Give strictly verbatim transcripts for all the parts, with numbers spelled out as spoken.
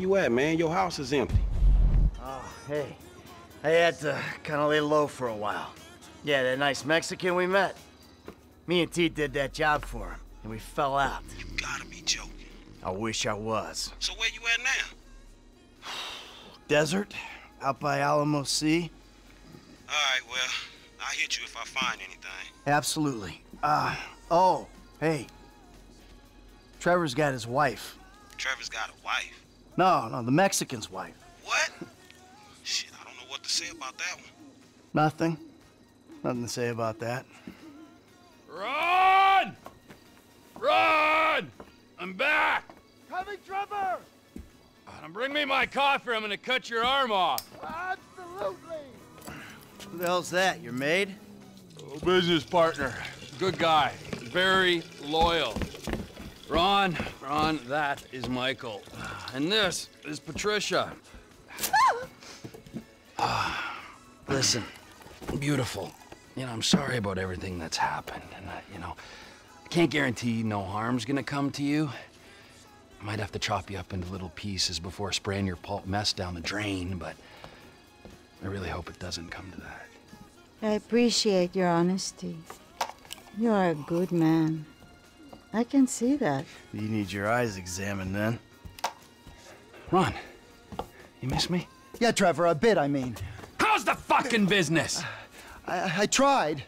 you at, man? Your house is empty. Oh, hey. I had to kind of lay low for a while. Yeah, that nice Mexican we met. Me and T did that job for him, and we fell out. You gotta be joking. I wish I was. So where you at now? Desert, out by Alamo Sea. All right, well, I'll hit you if I find anything. Absolutely. Uh, oh, hey. Trevor's got his wife. Trevor's got a wife? No, no, the Mexican's wife. What? Shit, I don't know what to say about that one. Nothing. Nothing to say about that. Ron! Ron! I'm back! Coming, Trevor! And bring me my coffee, I'm gonna cut your arm off. Absolutely! Who the hell's that, your maid? Oh, business partner. Good guy. Very loyal. Ron, Ron, that is Michael. And this is Patricia. Ah, listen, beautiful. You know, I'm sorry about everything that's happened, and I, you know, I can't guarantee no harm's gonna come to you. I might have to chop you up into little pieces before spraying your pulp mess down the drain, but I really hope it doesn't come to that. I appreciate your honesty. You are a good man. I can see that. You need your eyes examined, then. Ron, you miss me? Yeah, Trevor, a bit, I mean. How's the fucking business? I, I tried.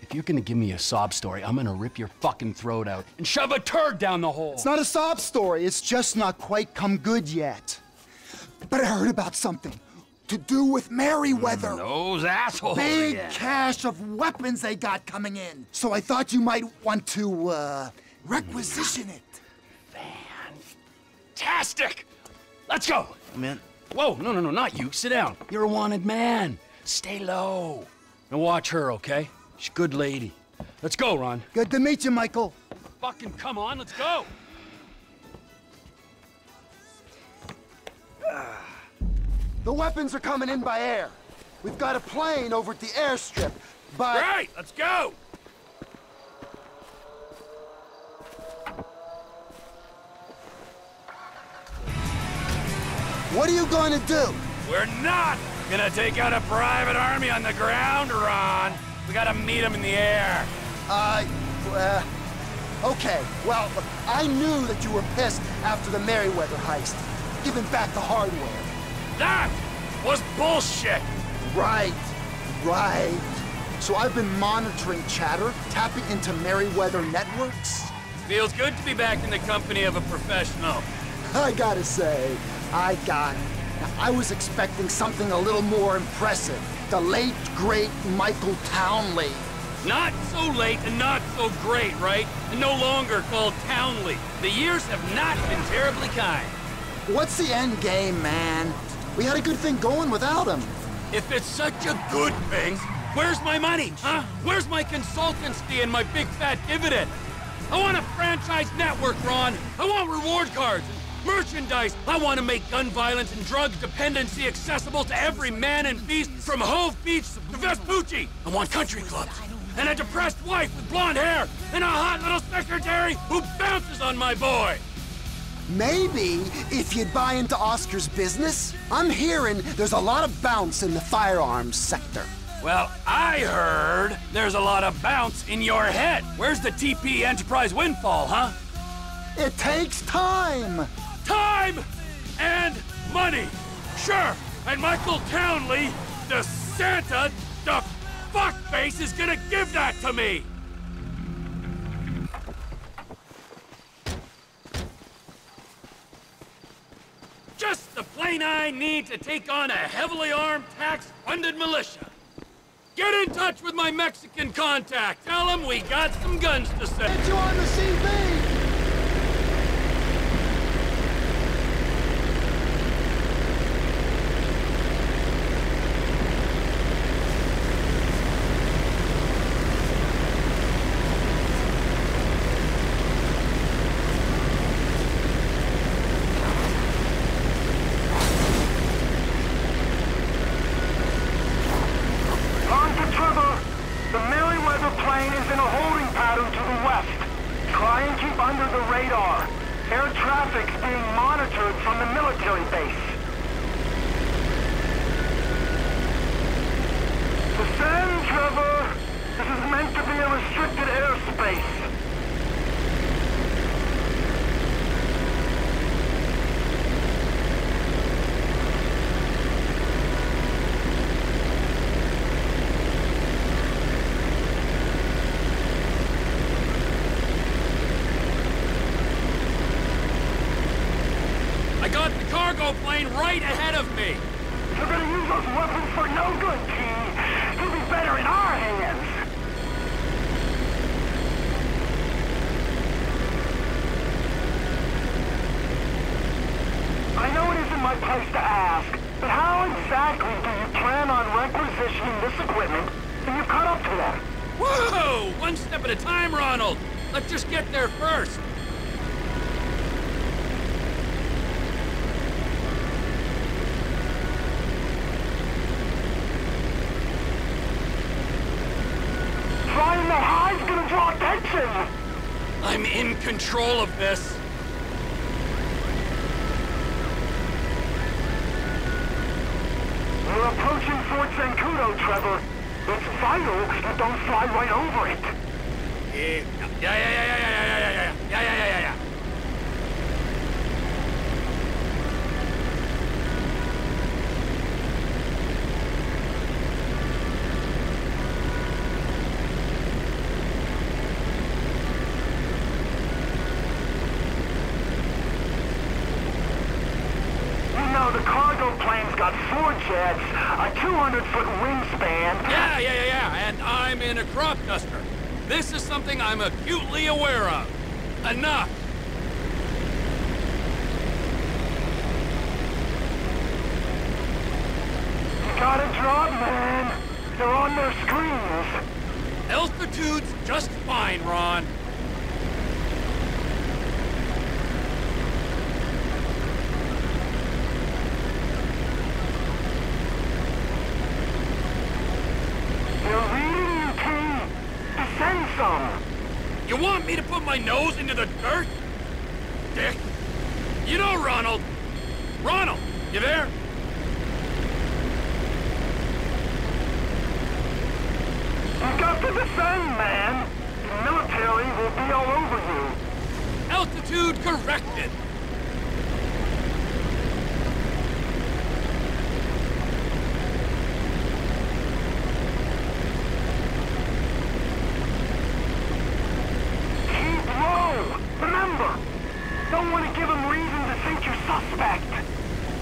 If you're gonna give me a sob story, I'm gonna rip your fucking throat out and shove a turd down the hole. It's not a sob story. It's just not quite come good yet. But I heard about something to do with Merryweather. Mm, those assholes. Big yeah. cache of weapons they got coming in. So I thought you might want to, uh, requisition it. Fantastic! Let's go! I'm in. Whoa, no, no, no, not you. Sit down. You're a wanted man. Stay low. And watch her, okay? She's a good lady. Let's go, Ron. Good to meet you, Michael. Fucking come on, let's go! The weapons are coming in by air. We've got a plane over at the airstrip, but... Right, let's go! What are you going to do? We're not going to take out a private army on the ground, Ron. We got to meet them in the air. Uh, uh... Okay, well, I knew that you were pissed after the Merryweather heist, giving back the hardware. That was bullshit! Right, right. So I've been monitoring chatter, tapping into Merryweather networks. Feels good to be back in the company of a professional. I gotta say, I got it. Now, I was expecting something a little more impressive. The late, great Michael Townley. Not so late and not so great, right? And no longer called Townley. The years have not been terribly kind. What's the end game, man? We had a good thing going without him. If it's such a good thing, where's my money, huh? Where's my consultancy and my big fat dividend? I want a franchise network, Ron. I want reward cards, merchandise. I want to make gun violence and drug dependency accessible to every man and beast from Hove Beach to Vespucci. I want country clubs and a depressed wife with blonde hair and a hot little secretary who bounces on my boy. Maybe if you'd buy into Oscar's business. I'm hearing there's a lot of bounce in the firearms sector. Well, I heard there's a lot of bounce in your head. Where's the T P Enterprise windfall, huh? It takes time. Time and money. Sure, and Michael Townley, the Santa, the fuckface, is gonna give that to me. Just the plane I need to take on a heavily armed, tax-funded militia. Get in touch with my Mexican contact. Tell him we got some guns to sell. Get you on the C V! Plane is in a holding pattern to the west. Try and keep plane right ahead of me! You're gonna use those weapons for no good, T. You'll be better in our hands! I know it isn't my place to ask, but how exactly do you plan on requisitioning this equipment when you cut up to them? Whoa! One step at a time, Ronald! Let's just get there first! Flying that high is gonna draw attention! I'm in control of this! We're approaching Fort Zancudo, Trevor. It's vital you don't fly right over it. Yeah, yeah, yeah, yeah, yeah, yeah, yeah, yeah, yeah, yeah, yeah, yeah. Jets, a two hundred foot wingspan. Yeah, yeah, yeah, yeah, and I'm in a crop duster. This is something I'm acutely aware of. Enough! You got a drop, man. They're on their screens. Altitude's just fine, Ron. You want me to put my nose into the dirt? Dick. You know, Ronald. Ronald, you there? You've got to descend, man. The military will be all over you. Altitude corrected.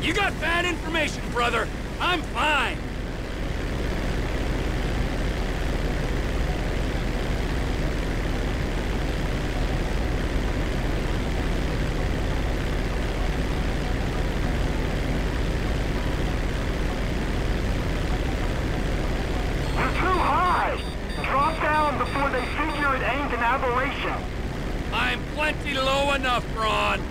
You got bad information, brother. I'm fine. You're too high. Drop down before they figure it ain't an aberration. I'm plenty low enough, Ron.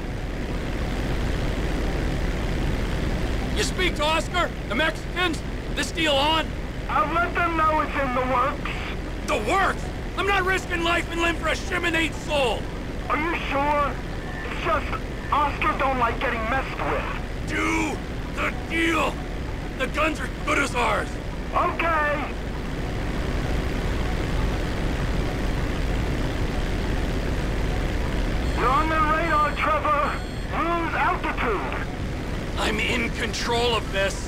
You speak to Oscar? The Mexicans? This deal on? I'll let them know it's in the works. The works? I'm not risking life and limb for a shimonate soul. Are you sure? It's just Oscar don't like getting messed with. Do the deal. The guns are good as ours. Okay. You're on their radar, Trevor. Lose altitude. I'm in control of this.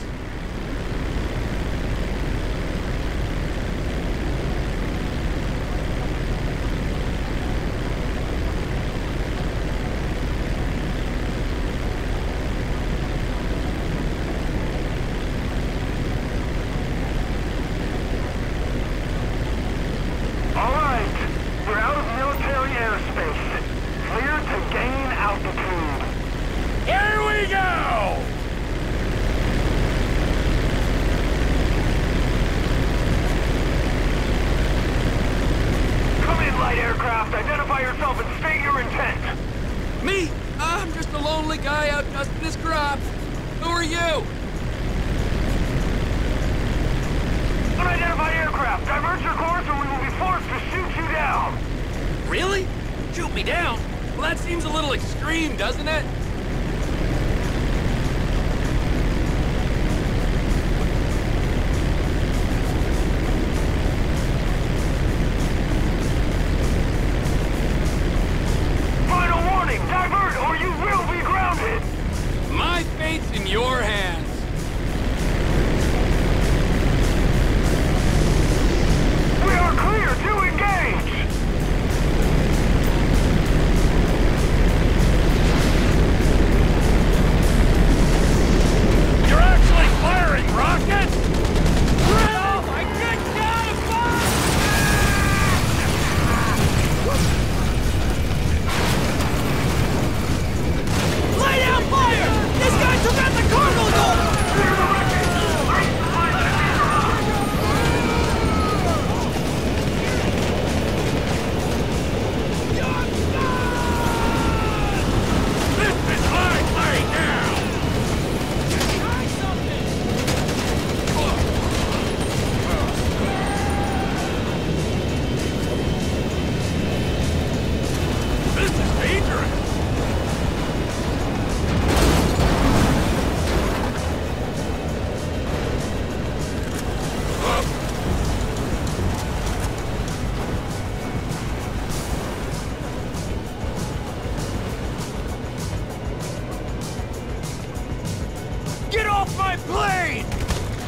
plane!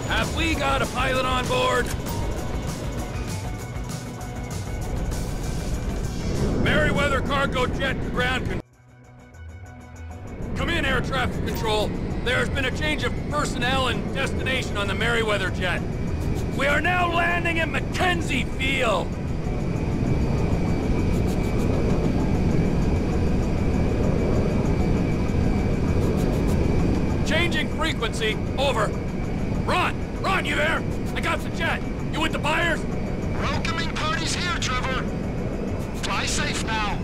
Have we got a pilot on board? Merryweather cargo jet to ground control. Come in, air traffic control. There's been a change of personnel and destination on the Merryweather jet. We are now landing at McKenzie Field. Changing frequency, over. Ron, Ron, you there? I got the jet. You with the buyers? Welcoming party's here, Trevor. Fly safe now.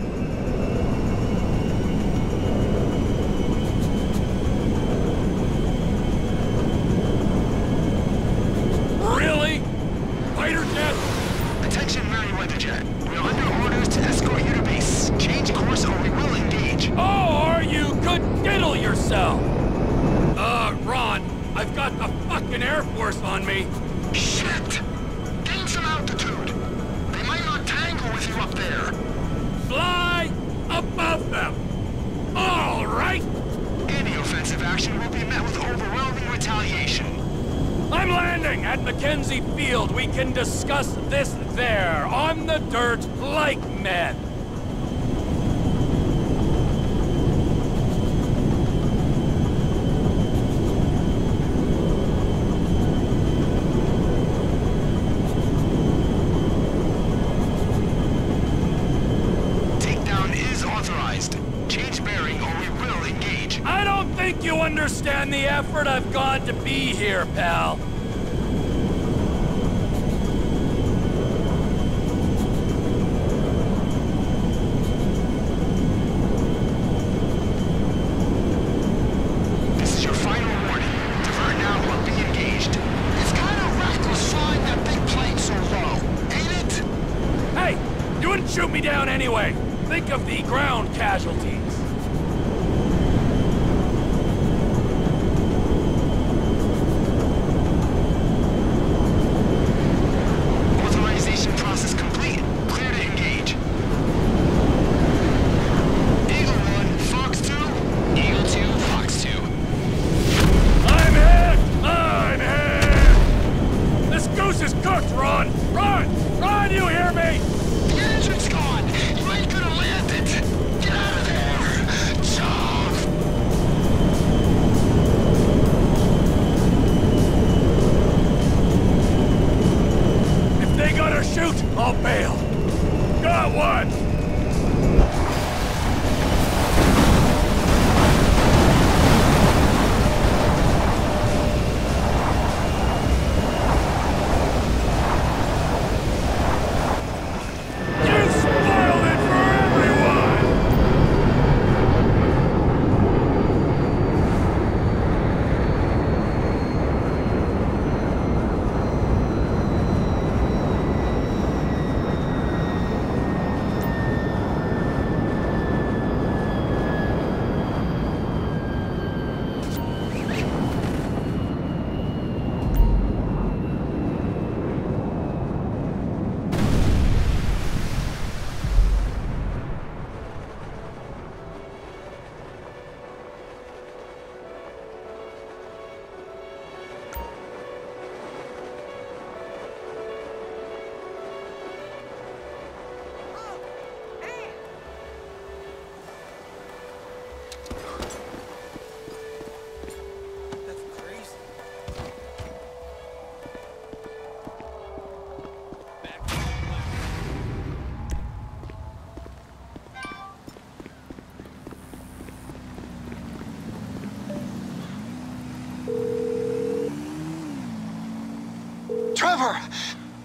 Trevor!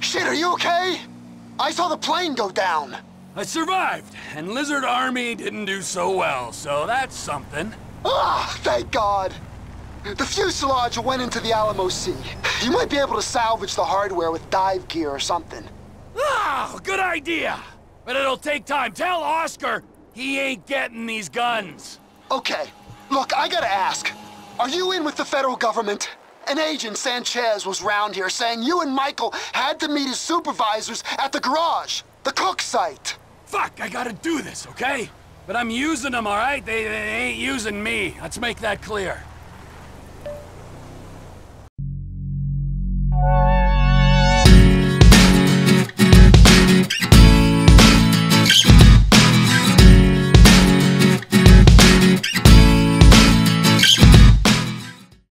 Shit, are you okay? I saw the plane go down. I survived, and Lizard Army didn't do so well, so that's something. Ah, thank God. The fuselage went into the Alamo Sea. You might be able to salvage the hardware with dive gear or something. Oh, good idea. But it'll take time. Tell Oscar he ain't getting these guns. Okay. Look, I gotta ask. Are you in with the federal government? An agent, Sanchez, was round here saying you and Michael had to meet his supervisors at the garage, the cook site. Fuck, I gotta do this, okay? But I'm using them, all right? They, they ain't using me. Let's make that clear.